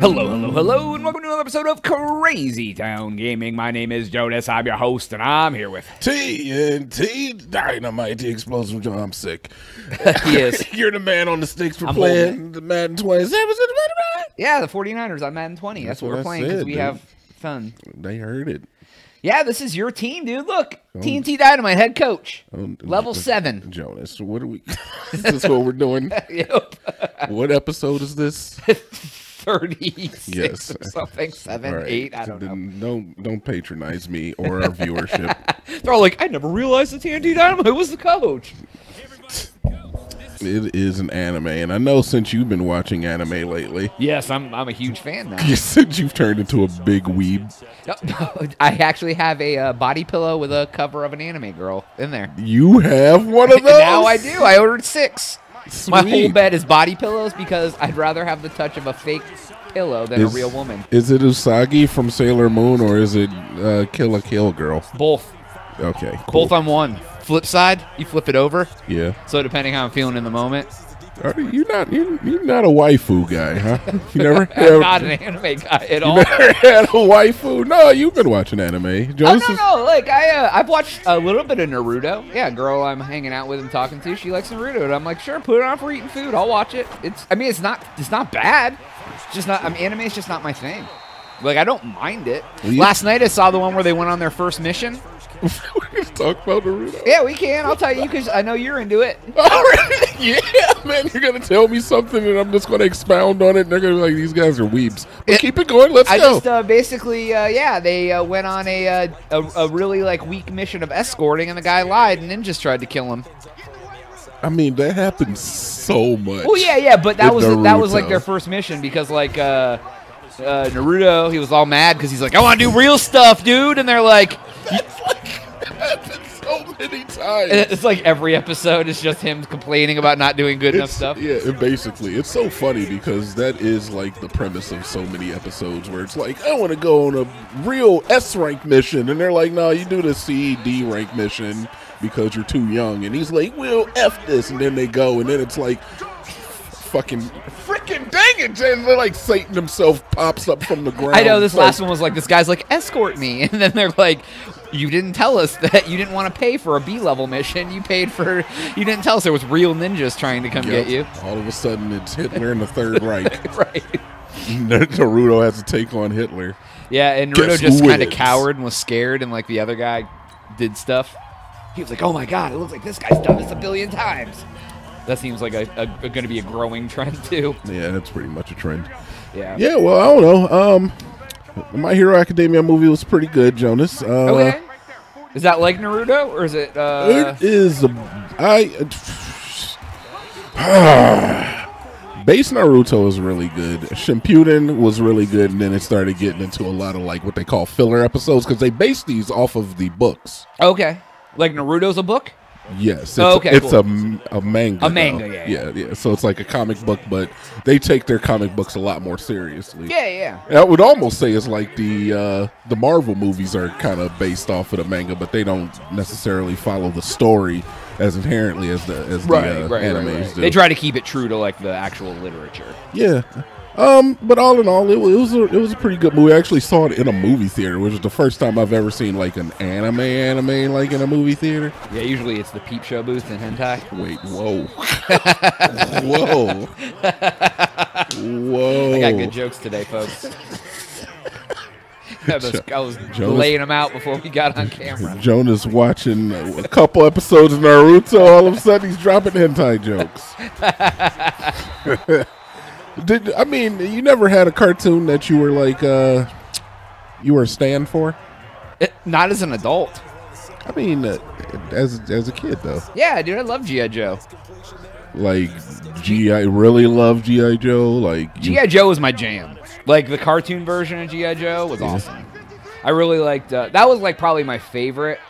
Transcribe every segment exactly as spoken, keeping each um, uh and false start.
Hello, hello, hello, and welcome to another episode of Crazy Town Gaming. My name is Jonas, I'm your host, and I'm here with... T N T Dynamite, the explosive Joe, I'm sick. Yes. You're the man on the sticks for I'm playing the Madden twenty. Yeah, the forty-niners on Madden twenty. That's, That's what we're I playing, because we dude. have fun. They heard it. Yeah, this is your team, dude. Look, um, T N T Dynamite head coach, um, level seven. Jonas, what are we... Is this what we're doing? Yep. What episode is this? thirty-six, yes, or something, seven, right. eight, I don't then know. Don't, don't patronize me or our viewership. They're all like, I never realized the T N T Dynamite was the coach. It is an anime, and I know since you've been watching anime lately. Yes, I'm, I'm a huge fan now. Since you've turned into a big weeb. I actually have a uh, body pillow with a cover of an anime girl in there. You have one of those? Now I do. I ordered six. Sweet. My whole bed is body pillows because I'd rather have the touch of a fake pillow than is, a real woman. Is it Usagi from Sailor Moon or is it uh, Kill la Kill girl? Both. Okay, cool. Both on one. Flip side, you flip it over. Yeah. So depending how I'm feeling in the moment. Are you not, you, you're not a waifu guy, huh? You never I'm ever, not an anime guy at you all. You never had a waifu? No, you've been watching anime. Jonas oh, no, no. Like, I, uh, I've watched a little bit of Naruto. Yeah, girl I'm hanging out with and talking to, she likes Naruto. And I'm like, sure, put it on for eating food. I'll watch it. It's. I mean, it's not It's not bad. It's just not, I mean, anime is just not my thing. Like, I don't mind it. Well, you, Last night I saw the one where they went on their first mission. We can talk about Naruto. Yeah, we can. I'll tell you because I know you're into it. Alright, yeah, man. You're gonna tell me something, and I'm just gonna expound on it. And they're gonna be like, "These guys are weebs." But it, keep it going. Let's I go. I just uh, basically, uh, yeah, they uh, went on a, uh, a a really like weak mission of escorting, and the guy lied, and ninjas tried to kill him. I mean, that happens so much. Oh yeah, yeah, but that was Naruto. that was like their first mission because like uh, uh, Naruto, he was all mad because he's like, "I want to do real stuff, dude," and they're like. So many times. It's like every episode is just him complaining about not doing good it's, enough stuff. Yeah, it basically. It's so funny because that is like the premise of so many episodes where it's like, I want to go on a real S rank mission. And they're like, no, you do the C, D rank mission because you're too young. And he's like, we'll F this. And then they go. And then it's like, fucking freaking dang it, Jen. They're like Satan himself pops up from the ground. I know this like, last one was like, this guy's like, escort me. And then they're like, you didn't tell us that you didn't want to pay for a B-level mission. You paid for... You didn't tell us there was real ninjas trying to come yep. get you. All of a sudden, it's Hitler in the Third Reich. Right. Naruto has to take on Hitler. Yeah, and Naruto Guess just kind of cowered and was scared, and like the other guy did stuff. He was like, oh my god, it looks like this guy's done this a billion times. That seems like a, a going to be a growing trend, too. Yeah, that's pretty much a trend. Yeah. Yeah, well, I don't know. Um... My Hero Academia movie was pretty good, Jonas. Uh, okay. Is that like Naruto, or is it... Uh... It is... A, I, uh, base Naruto is really good. Shippuden was really good, and then it started getting into a lot of like what they call filler episodes, because they base these off of the books. Okay. Like Naruto's a book? Yes. It's, oh, okay, it's cool. a, a manga. A manga, yeah, yeah. Yeah, yeah. So it's like a comic book, but they take their comic books a lot more seriously. Yeah, yeah. And I would almost say it's like the uh, the Marvel movies are kind of based off of the manga, but they don't necessarily follow the story as inherently as the, as right, the uh, right, animes right, right. do. They try to keep it true to like the actual literature. Yeah. Um, but all in all, it, it was a, it was a pretty good movie. I actually saw it in a movie theater, which is the first time I've ever seen like an anime anime like in a movie theater. Yeah, usually it's the peep show booth in hentai. Wait, whoa, whoa, whoa! I got good jokes today, folks. I was, I was Jonas, laying them out before we got on camera. Jonas watching a couple episodes of Naruto. All of a sudden, he's dropping hentai jokes. Did I mean you never had a cartoon that you were like uh, you were a stan for? It, not as an adult. I mean, uh, as as a kid though. Yeah, dude, I love G I Joe. Like G I really love G I Joe. Like G I Joe was my jam. Like the cartoon version of G I Joe was awesome. I really liked. Uh, that was like probably my favorite.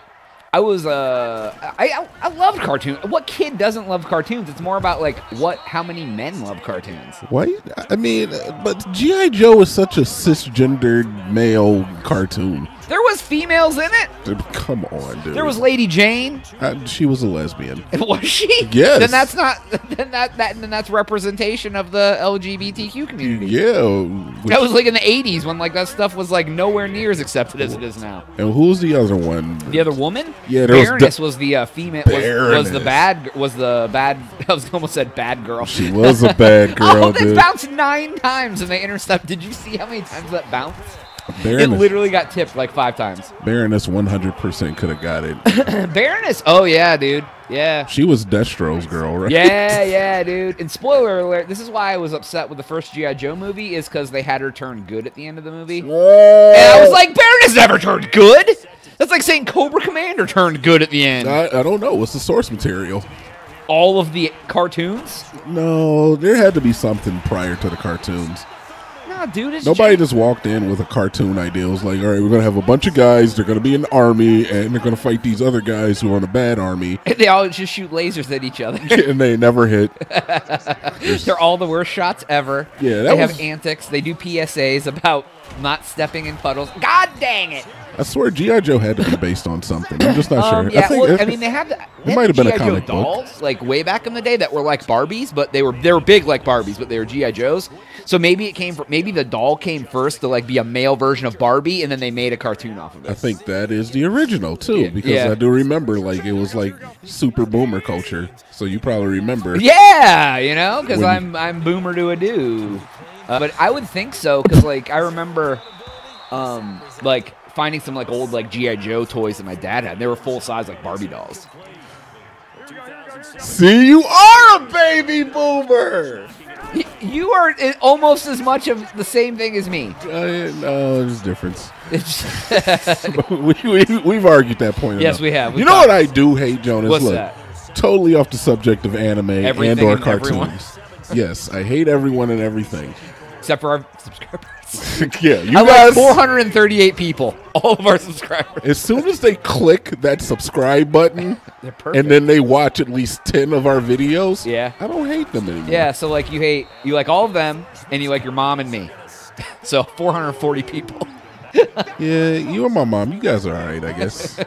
I was uh I I loved cartoons. What kid doesn't love cartoons? It's more about like what how many men love cartoons. Why? I mean, but G I Joe is such a cisgendered male cartoon. There was females in it. Dude, come on, dude. There was Lady Jane. I, she was a lesbian. Was she? Yes. Then that's not. Then that, that then that's representation of the L G B T Q community. Yeah. Which, that was like in the eighties when like that stuff was like nowhere near as accepted as it is now. And who's the other one? The other woman? Yeah. There Baroness was, was the uh, female. Baroness. Was, was the bad? Was the bad? I was almost said bad girl. She was a bad girl. Oh, this bounced nine times and they intercept. Did you see how many times that bounced? Baroness. It literally got tipped like five times. Baroness one hundred percent could have got it. Baroness? Oh, yeah, dude. Yeah. She was Destro's girl, right? Yeah, yeah, dude. And spoiler alert, this is why I was upset with the first G I Joe movie is because they had her turn good at the end of the movie. Whoa. And I was like, Baroness never turned good. That's like saying Cobra Commander turned good at the end. I, I don't know. What's the source material? All of the cartoons? No, there had to be something prior to the cartoons. Dude, nobody just walked in with a cartoon idea. It was like, all right, we're going to have a bunch of guys. They're going to be in the army, and they're going to fight these other guys who are in a bad army. And they all just shoot lasers at each other. And they never hit. They're all the worst shots ever. Yeah, that They was... have antics. They do P S As about not stepping in puddles. God dang it. I swear G I Joe had to be based on something. I'm just not um, sure. Yeah, I, think well, I mean, they have. The, they it might have been a comic Joe dolls, book. Like way back in the day that were like Barbies, but they were they were big like Barbies, but they were G I Joes. So maybe it came from maybe the doll came first to like be a male version of Barbie, and then they made a cartoon off of it. I think that is the original too, yeah, because yeah. I do remember like it was like super boomer culture. So you probably remember. Yeah, you know, because I'm I'm boomer to a do, uh, but I would think so because like I remember, um, like. finding some like old like G I Joe toys that my dad had. They were full size like Barbie dolls. See, you are a baby boomer. Y you are almost as much of the same thing as me. Uh, no, there's a difference. we, we, we've argued that point. Yes, enough. we have. We've you know what I do hate, Jonas? What's Look, that? Totally off the subject of anime everything and or and cartoons. Yes, I hate everyone and everything. Except for our subscribers. Yeah, you I guys. Like four hundred thirty-eight people. All of our subscribers. As soon as they click that subscribe button, they're perfect. And then they watch at least ten of our videos. Yeah, I don't hate them anymore. Yeah, so like you hate you like all of them, and you like your mom and me. So four hundred forty people. Yeah, you and my mom. You guys are all right, I guess.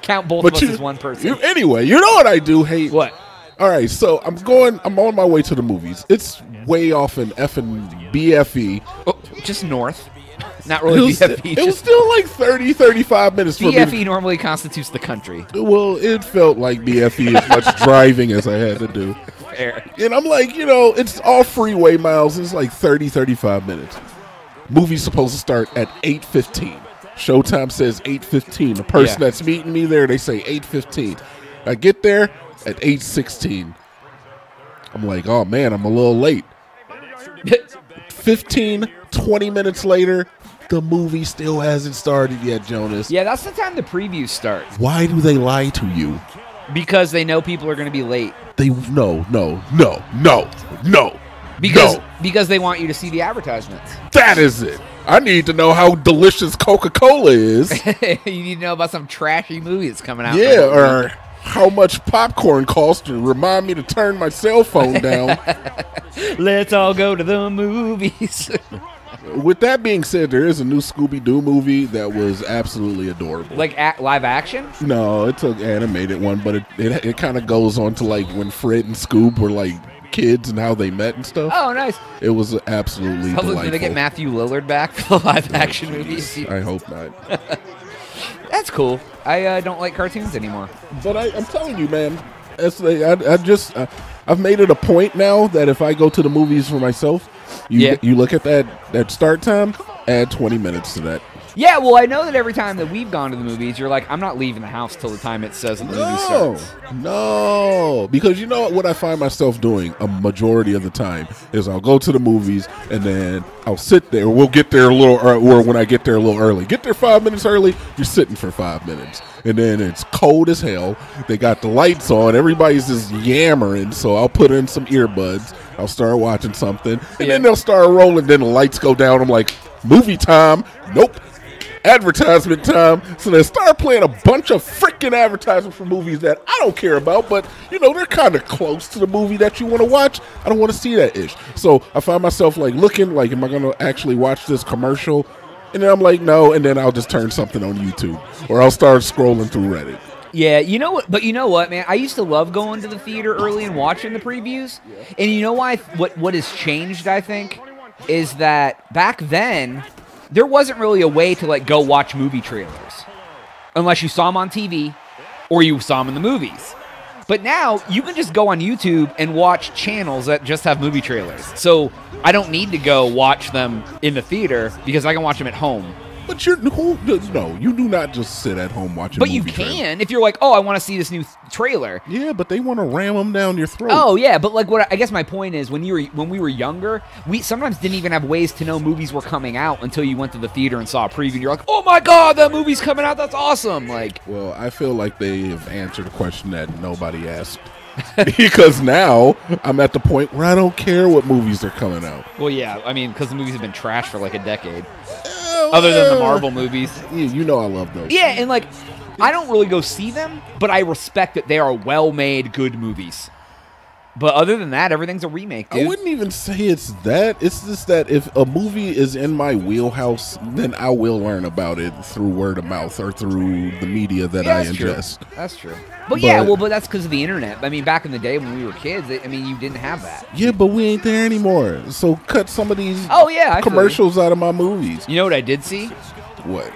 Count both but of you, us as one person. You, anyway, you know what I do hate? What? All right, so I'm going. I'm on my way to the movies. It's way off in effing B F E. Oh, just north. Not really it was, B F E. It was still like thirty, thirty-five minutes for B F E me. Normally constitutes the country. Well, it felt like B F E as much driving as I had to do. Fair. And I'm like, you know, it's all freeway miles. It's like thirty, thirty-five minutes. Movie's supposed to start at eight fifteen. Showtime says eight fifteen. The person yeah. that's meeting me there, they say eight fifteen. I get there. At eight sixteen, I'm like, oh, man, I'm a little late. fifteen, twenty minutes later, the movie still hasn't started yet, Jonas. Yeah, that's the time the previews start. Why do they lie to you? Because they know people are going to be late. They No, no, no, no, no. Because, no. because they want you to see the advertisements. That is it. I need to know how delicious Coca-Cola is. You need to know about some trashy movie that's coming out. Yeah, or... Week. How much popcorn costs to remind me to turn my cell phone down. Let's all go to the movies. With that being said, there is a new Scooby-Doo movie that was absolutely adorable. Like a live action? No, it's an animated one, but it, it, it kind of goes on to like when Fred and Scoob were like kids and how they met and stuff. Oh, nice. It was absolutely Sounds delightful. Like, did they get Matthew Lillard back for the live action oh, movies? I hope not. That's cool. I uh, don't like cartoons anymore. But I, I'm telling you, man, it's like, I, I just, uh, I've made it a point now that if I go to the movies for myself, you yeah. you look at that, that start time, add twenty minutes to that. Yeah, well, I know that every time that we've gone to the movies, you're like, I'm not leaving the house till the time it says the no, movie starts. No, because you know what I find myself doing a majority of the time is I'll go to the movies and then I'll sit there. We'll get there a little, or when I get there a little early. Get there five minutes early, you're sitting for five minutes. And then it's cold as hell. They got the lights on. Everybody's just yammering, so I'll put in some earbuds. I'll start watching something. And yeah. then they'll start rolling. Then the lights go down. I'm like, movie time. Nope. Advertisement time. So they start playing a bunch of freaking advertisements for movies that I don't care about, but you know they're kind of close to the movie that you want to watch. I don't want to see that ish. So I find myself like looking like, am I going to actually watch this commercial? And then I'm like, no, and then I'll just turn something on YouTube, or I'll start scrolling through Reddit. Yeah, you know what? But you know what, man? I used to love going to the theater early and watching the previews. And you know why? What what has changed, I think, is that back then there wasn't really a way to like go watch movie trailers, unless you saw them on T V or you saw them in the movies. But now you can just go on YouTube and watch channels that just have movie trailers. So I don't need to go watch them in the theater because I can watch them at home. But you're, who does, no, you do not just sit at home watching But movie you can trailers. If you're like, oh, I want to see this new th trailer. Yeah, but they want to ram them down your throat. Oh, yeah, but like what I, I guess my point is when you were when we were younger, we sometimes didn't even have ways to know movies were coming out until you went to the theater and saw a preview and you're like, "Oh my god, that movie's coming out. That's awesome." Like, well, I feel like they have answered a question that nobody asked. Because now I'm at the point where I don't care what movies are coming out. Well, yeah, I mean, cuz the movies have been trash for like a decade. Other than the Marvel movies. Yeah, you know I love those. Yeah, and like, I don't really go see them, but I respect that they are well-made, good movies. But other than that, everything's a remake, dude. I wouldn't even say it's that. It's just that if a movie is in my wheelhouse, then I will learn about it through word of mouth or through the media that yeah, I ingest. True. That's true. But, but yeah, well, but that's because of the internet. I mean, back in the day when we were kids, I mean, you didn't have that. Yeah, but we ain't there anymore. So cut some of these oh, yeah, commercials out of my movies. You know what I did see? What?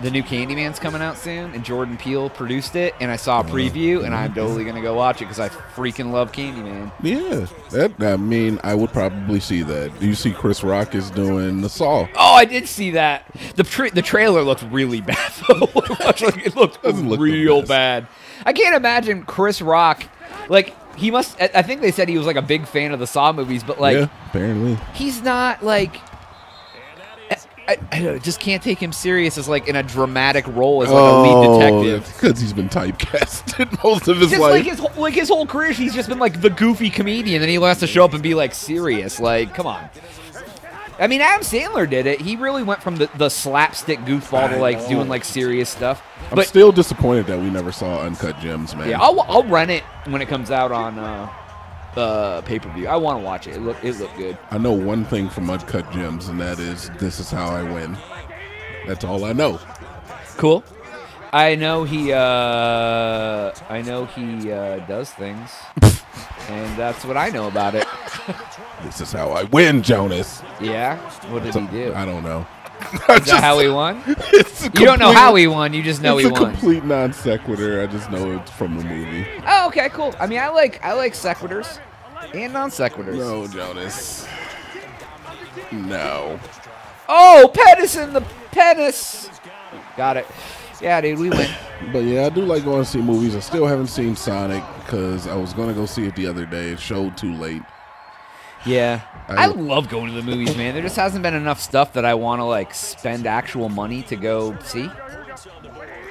The new Candyman's coming out soon, and Jordan Peele produced it, and I saw a preview, and I'm totally going to go watch it because I freaking love Candyman. Yeah. That, I mean, I would probably see that. Do you see Chris Rock is doing the Saw? Oh, I did see that. The tra the trailer looked really bad, though. It looked look real bad. I can't imagine Chris Rock, like, he must, I think they said he was, like, a big fan of the Saw movies, but, like, yeah, apparently. He's not, like... I, I just can't take him serious as like in a dramatic role as like oh, a lead detective because he's been typecasted most of his just life. Like his, like his whole career, he's just been like the goofy comedian, and he has to show up and be like serious. Like, come on. I mean, Adam Sandler did it. He really went from the, the slapstick goofball I to like know. doing like serious stuff. I'm but, still disappointed that we never saw Uncut Gems, man. Yeah, I'll I'll rent it when it comes out on. Uh, Uh, pay-per-view. I want to watch it. It looked it looked good. I know one thing from Uncut Gems, and that is this is how I win. That's all I know. Cool. I know he. Uh, I know he uh, does things, and that's what I know about it. This is how I win, Jonas. Yeah. What did so, he do? I don't know. Is that just, how he won? It's complete, you don't know how he won. You just know he won. It's a complete non sequitur. I just know it from the movie. Oh, okay, cool. I mean, I like I like sequiturs and non sequiturs. No, Jonas. No. Oh, penis in the penis. Got it. Yeah, dude, we win. But yeah, I do like going to see movies. I still haven't seen Sonic because I was going to go see it the other day. It showed too late. Yeah, I, I love going to the movies, man. There just hasn't been enough stuff that I want to like spend actual money to go see.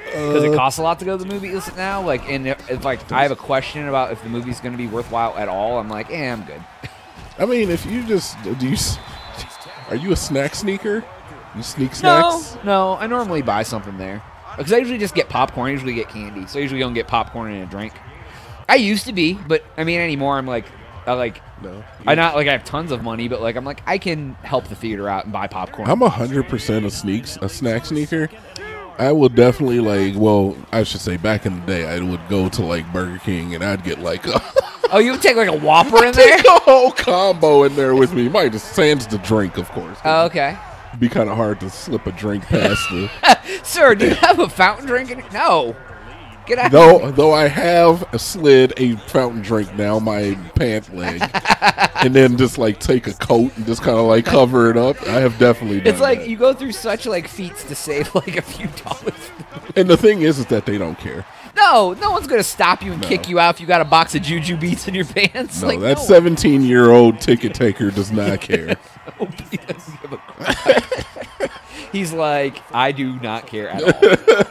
Because uh, it costs a lot to go to the movies now. Like, and if like I have a question about if the movie's going to be worthwhile at all, I'm like, eh, I'm good. I mean, if you just do you, are you a snack sneaker? You sneak snacks? No, no. I normally buy something there because I usually just get popcorn. I usually get candy, so I usually go and get popcorn and a drink. I used to be, but I mean, anymore, I'm like. I like, no, I not like I have tons of money, but like I'm like I can help the theater out and buy popcorn. I'm a hundred percent a sneaks, a snack sneaker. I will definitely like. Well, I should say back in the day, I would go to like Burger King and I'd get like. A oh, you would take like a Whopper in there. Take a whole combo in there with me. You might just sans the drink, of course. Oh, okay. It'd be kind of hard to slip a drink past the. Sir, do you have a fountain drink? In no. Get out though, here. Though I have slid a fountain drink down my pant leg, and then just like take a coat and just kind of like cover it up. I have definitely done. It's like that. You go through such like feats to save like a few dollars. And the thing is, is that they don't care. No, no one's gonna stop you and no. kick you out if you got a box of Juju Beats in your pants. No, like, that seventeen-year-old no. ticket taker does not care. No, he doesn't give a crap. He's like, I do not care at all.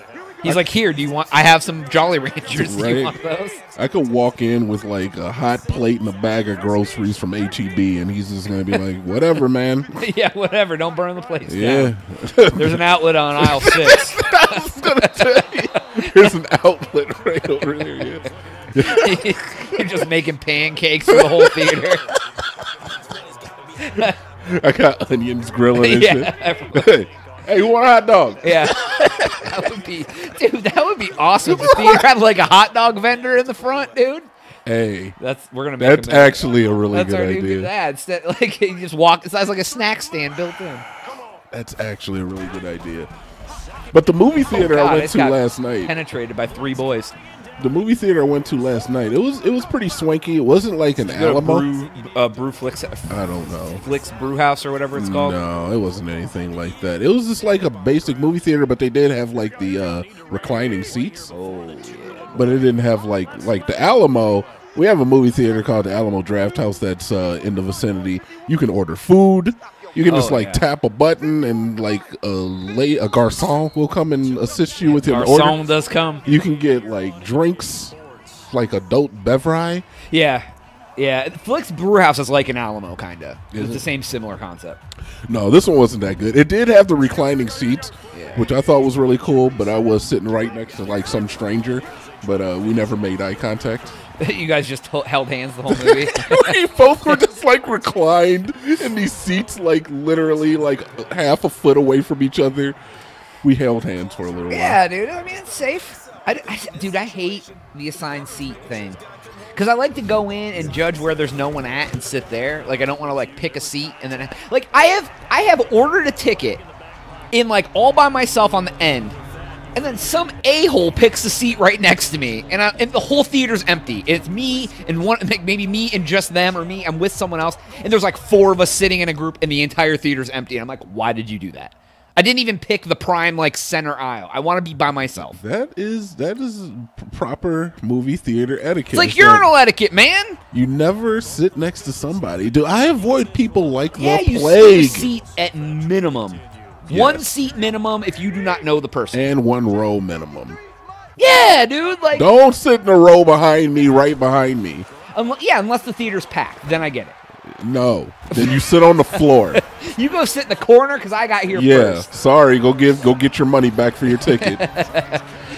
He's like, here, do you want, I have some Jolly Ranchers, right. Do you want those? I could walk in with like a hot plate and a bag of groceries from H E B and he's just going to be like, whatever, man. Yeah, whatever, don't burn the place down. Yeah. There's an outlet on aisle six. I was going to tell you. There's an outlet right over there. Yeah. You're just making pancakes for the whole theater. I got onions grilling and yeah, shit. Hey, who want a hot dog? Yeah. That would be, dude, that would be awesome. If you had like a hot dog vendor in the front, dude. Hey, that's we're gonna. Make that's a actually a really that's good idea. That's that. Like you just walk. It's like a snack stand built in. That's actually a really good idea. But the movie theater oh God, I went to last night penetrated by three boys. The movie theater I went to last night. It was it was pretty swanky. It wasn't like an Alamo. Brew, uh, brew Flix, I don't know. Flix Brewhouse or whatever it's called. No, it wasn't anything like that. It was just like a basic movie theater, but they did have like the uh, reclining seats. Oh, yeah. But it didn't have like like the Alamo. We have a movie theater called the Alamo Draft House that's uh, in the vicinity. You can order food. You can oh, just like yeah. tap a button and like a lay a garçon will come and assist you with your garçon order. Garçon does come. You can get like drinks, like adult beverage. Yeah, yeah. Flix Brewhouse is like an Alamo kind of. It's it? the same similar concept. No, this one wasn't that good. It did have the reclining seats, yeah. which I thought was really cool. But I was sitting right next to like some stranger, but uh, we never made eye contact. You guys just held hands the whole movie. We both were just like reclined in these seats, like literally like half a foot away from each other. We held hands for a little yeah, while. Yeah, dude. I mean, it's safe. I, I, dude, I hate the assigned seat thing because I like to go in and judge where there's no one at and sit there. Like, I don't want to like pick a seat and then like I have I have ordered a ticket in like all by myself on the end. And then some a-hole picks the seat right next to me, and, I, and the whole theater's empty. It's me and one, maybe me and just them, or me. I'm with someone else, and there's like four of us sitting in a group, and the entire theater's empty. And I'm like, why did you do that? I didn't even pick the prime like center aisle. I want to be by myself. That is that is proper movie theater etiquette. It's like it's urinal like, etiquette, man. You never sit next to somebody. Do I avoid people like yeah, the you plague? You seat at minimum. Yes. One seat minimum if you do not know the person. And one row minimum. Yeah, dude. Like, don't sit in a row behind me, right behind me. Um, yeah, unless the theater's packed. Then I get it. No. Then you sit on the floor. You go sit in the corner because I got here yeah, first. Yeah, sorry. Go give, go get your money back for your ticket.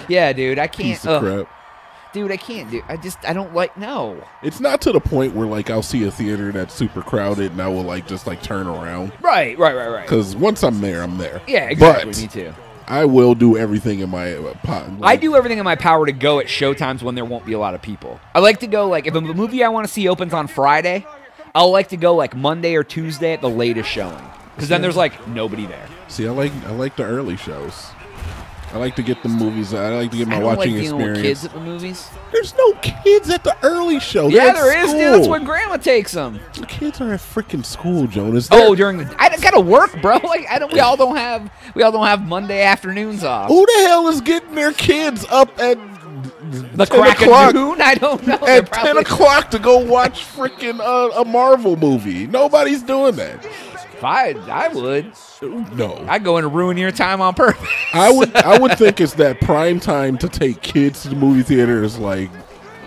Yeah, dude. I can't. Piece of crap. Dude, I can't do. I just, I don't like, no. It's not to the point where, like, I'll see a theater that's super crowded and I will, like, just, like, turn around. Right, right, right, right. Because once I'm there, I'm there. Yeah, exactly. But me too. I will do everything in my uh, power. Like, I do everything in my power to go at showtimes when there won't be a lot of people. I like to go, like, if a movie I want to see opens on Friday, I'll like to go, like, Monday or Tuesday at the latest showing. Because then there's, like, nobody there. See, I like, I like the early shows. I like to get the movies. I like to get my I don't watching like experience. With kids at the movies? There's no kids at the early show. Yeah, They're there is, dude. That's when Grandma takes them. The kids are at freaking school, Jonas. They're oh, during the I gotta work, bro. Like, I don't. We all don't have. We all don't have Monday afternoons off. Who the hell is getting their kids up at the crack of noon? I don't know. At ten o'clock to go watch freaking uh, a Marvel movie. Nobody's doing that. If I, I would. No. I'd go in and ruin your time on purpose. I would I would think it's that prime time to take kids to the movie theater is like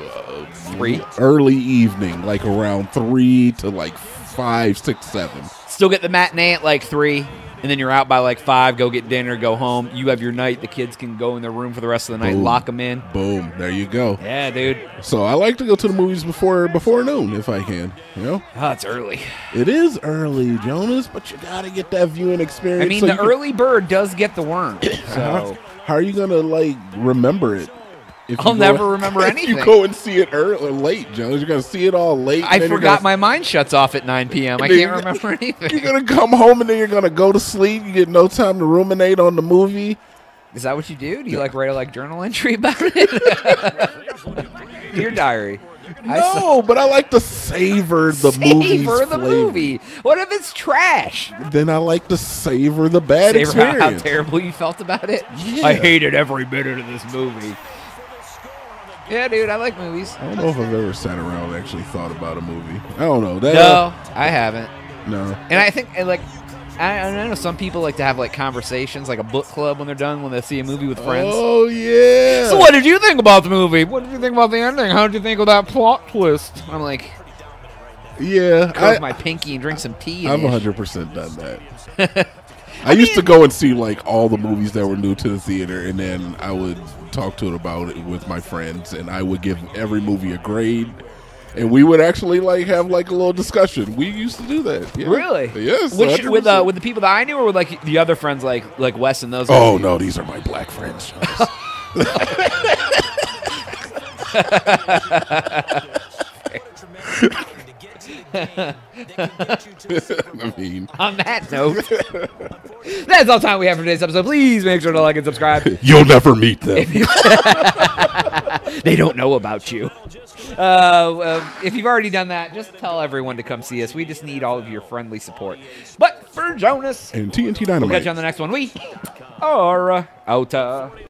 uh, three early evening, like around three to like five, six, seven. Still get the matinee at like three, and then you're out by like five, go get dinner, go home. You have your night. The kids can go in their room for the rest of the night, Boom. Lock them in. Boom. There you go. Yeah, dude. So I like to go to the movies before before noon if I can. You know? Oh, it's early. It is early, Jonas, but you got to get that viewing experience. I mean, so the early bird does get the worm. So how, how are you going to, like, remember it? If I'll never and, remember if anything. You go and see it early, late, Jones. You're going to see it all late. I forgot gonna, my mind shuts off at nine P M I can't remember anything. You're going to come home and then you're going to go to sleep. You get no time to ruminate on the movie. Is that what you do? Do you yeah. like write a like journal entry about it? Your diary. No, I but I like to savor the movie. Savor the flavor. movie. What if it's trash? Then I like to savor the bad savor experience. How, how terrible you felt about it. Yeah. I hated every minute of this movie. Yeah, dude, I like movies. I don't know if I've ever sat around and actually thought about a movie. I don't know. That, no, uh, I haven't. No. And I think, and like, I, I know some people like to have, like, conversations, like a book club when they're done, when they see a movie with friends. Oh, yeah. So what did you think about the movie? What did you think about the ending? How did you think of that plot twist? I'm like, yeah. I my pinky and drink some tea. I've one hundred percent done that. I, I mean, used to go and see, like, all the movies that were new to the theater, and then I would talk to it about it with my friends, and I would give every movie a grade, And we would actually like have like a little discussion. We used to do that. Yeah. Really? Yes. Which, with uh, with the people that I knew, or with like the other friends, like like Wes and those. Oh guys? No, these are my black friends. I mean, on that note, that's all time we have for today's episode. Please make sure to like and subscribe. You'll never meet them. They don't know about you. Uh, uh, if you've already done that, just tell everyone to come see us. We just need all of your friendly support. But for Jonas and T N T Dynamite, we'll catch you on the next one. We are out.